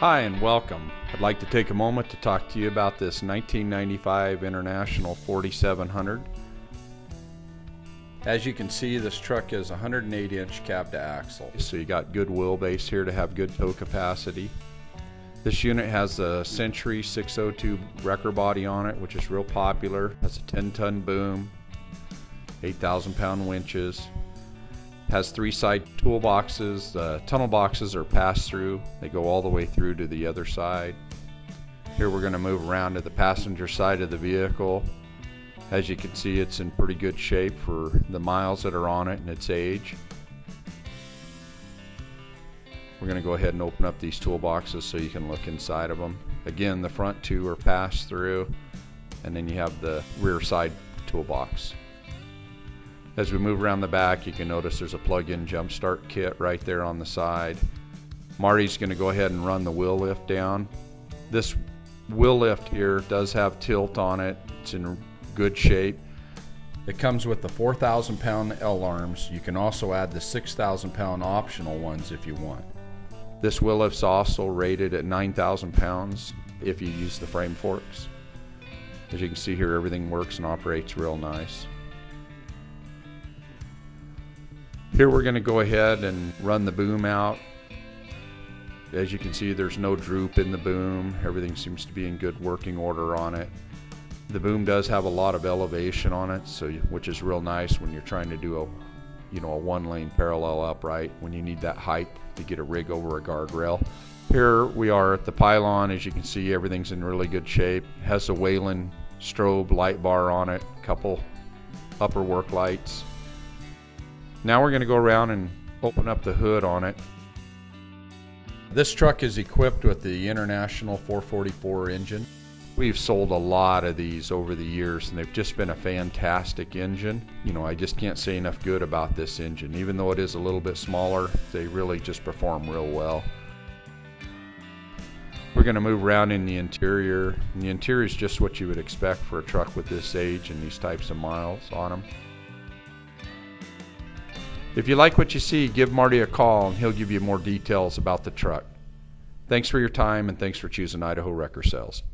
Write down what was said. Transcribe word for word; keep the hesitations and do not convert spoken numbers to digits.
Hi and welcome. I'd like to take a moment to talk to you about this nineteen ninety-five International forty-seven hundred. As you can see, this truck is one hundred eight inch cab to axle. So you got good wheelbase here to have good tow capacity. This unit has a Century six oh two wrecker body on it, which is real popular. That's a ten ton boom, eight thousand pound winches. Has three side toolboxes. The uh, tunnel boxes are pass through. They go all the way through to the other side. Here we're going to move around to the passenger side of the vehicle. As you can see, it's in pretty good shape for the miles that are on it and its age. We're going to go ahead and open up these toolboxes so you can look inside of them. Again, the front two are pass through, and then you have the rear side toolbox. As we move around the back, you can notice there's a plug-in jump start kit right there on the side. Marty's going to go ahead and run the wheel lift down. This wheel lift here does have tilt on it. It's in good shape. It comes with the four thousand pound L-arms. You can also add the six thousand pound optional ones if you want. This wheel lift's also rated at nine thousand pounds if you use the frame forks. As you can see here, everything works and operates real nice. Here we're going to go ahead and run the boom out. As you can see, there's no droop in the boom. Everything seems to be in good working order on it. The boom does have a lot of elevation on it, so which is real nice when you're trying to do a, you know, a one-lane parallel upright when you need that height to get a rig over a guardrail. Here we are at the pylon. As you can see, everything's in really good shape. It has a Whelen strobe light bar on it, a couple upper work lights. Now we're going to go around and open up the hood on it. This truck is equipped with the International four forty-four engine. We've sold a lot of these over the years, and they've just been a fantastic engine. You know, I just can't say enough good about this engine. Even though it is a little bit smaller, they really just perform real well. We're going to move around in the interior. And the interior is just what you would expect for a truck with this age and these types of miles on them. If you like what you see, give Marty a call and he'll give you more details about the truck. Thanks for your time, and thanks for choosing Idaho Wrecker Sales.